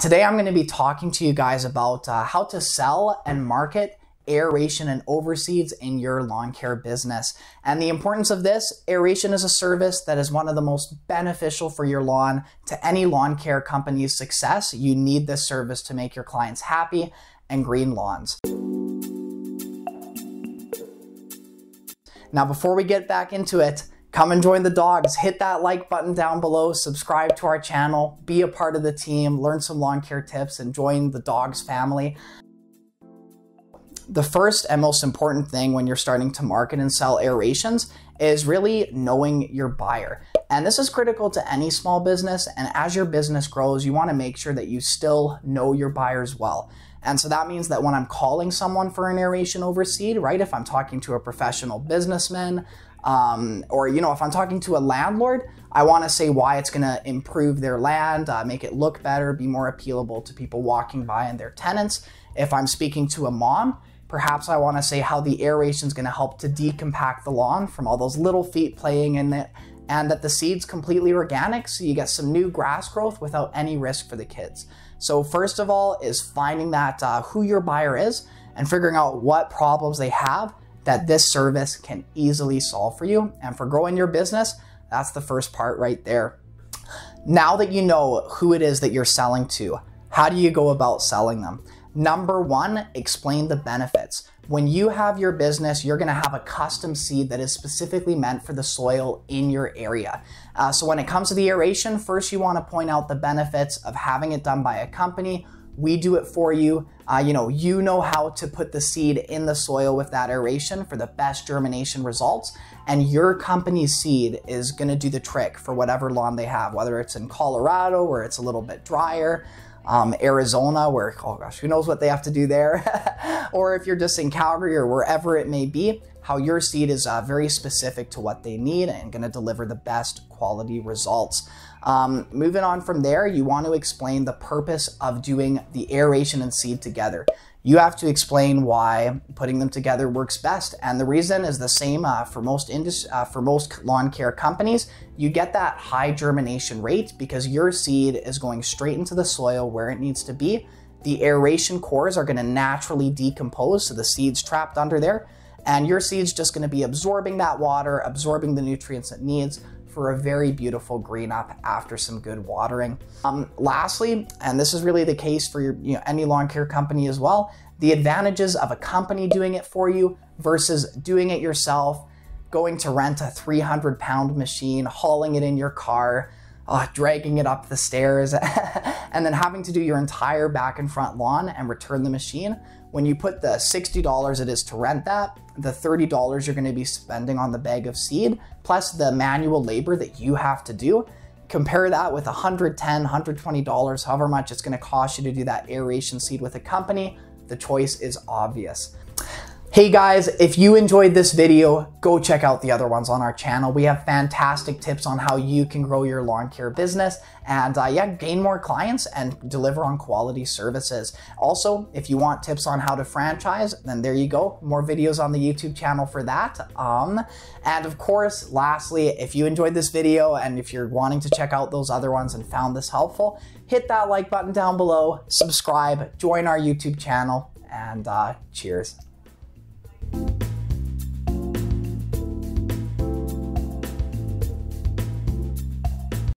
Today I'm going to be talking to you guys about how to sell and market aeration and overseeds in your lawn care business, and the importance of this. Aeration is a service that is one of the most beneficial for your lawn. To any lawn care company's success, you need this service to make your clients happy and green lawns. Now, before we get back into it, come and join the dogs. Hit that like button down below, subscribe to our channel, be a part of the team, learn some lawn care tips, and join the dogs family. The first and most important thing when you're starting to market and sell aerations is really knowing your buyer. And this is critical to any small business. And as your business grows, you want to make sure that you still know your buyers well. And so that means that when I'm calling someone for an aeration overseed, right? If I'm talking to a professional businessman, or if I'm talking to a landlord, I want to say why it's going to improve their land, make it look better, be more appealable to people walking by and their tenants. If I'm speaking to a mom, perhaps I want to say how the aeration is going to help to decompact the lawn from all those little feet playing in it, and that the seed's completely organic, so you get some new grass growth without any risk for the kids. So first of all is finding that who your buyer is and figuring out what problems they have that this service can easily solve for you. And for growing your business, that's the first part right there. Now that you know who it is that you're selling to, how do you go about selling them? Number one, explain the benefits. When you have your business, you're gonna have a custom seed that is specifically meant for the soil in your area. So when it comes to the aeration, first you wanna point out the benefits of having it done by a company. We do it for you. You know how to put the seed in the soil with that aeration for the best germination results. And your company's seed is gonna do the trick for whatever lawn they have, whether it's in Colorado where it's a little bit drier, Arizona, where, oh gosh, who knows what they have to do there, or if you're just in Calgary or wherever it may be, how your seed is very specific to what they need and going to deliver the best quality results. Moving on from there, you want to explain the purpose of doing the aeration and seed together. You have to explain why putting them together works best, and the reason is the same for most lawn care companies. You get that high germination rate because your seed is going straight into the soil where it needs to be. The aeration cores are going to naturally decompose, so the seed's trapped under there, and your seed's just going to be absorbing that water, absorbing the nutrients it needs for a very beautiful green up after some good watering. Lastly, and this is really the case for your, any lawn care company as well, the advantages of a company doing it for you versus doing it yourself, going to rent a 300-pound machine, hauling it in your car, dragging it up the stairs, and then having to do your entire back and front lawn and return the machine. When you put the $60 it is to rent that, the $30 you're gonna be spending on the bag of seed, plus the manual labor that you have to do, compare that with $110, $120, however much it's gonna cost you to do that aeration seed with a company, the choice is obvious. Hey guys, if you enjoyed this video, go check out the other ones on our channel. We have fantastic tips on how you can grow your lawn care business and gain more clients and deliver on quality services. Also, if you want tips on how to franchise, then there you go. More videos on the YouTube channel for that. And of course, lastly, if you enjoyed this video and if you're wanting to check out those other ones and found this helpful, hit that like button down below, subscribe, join our YouTube channel, and cheers.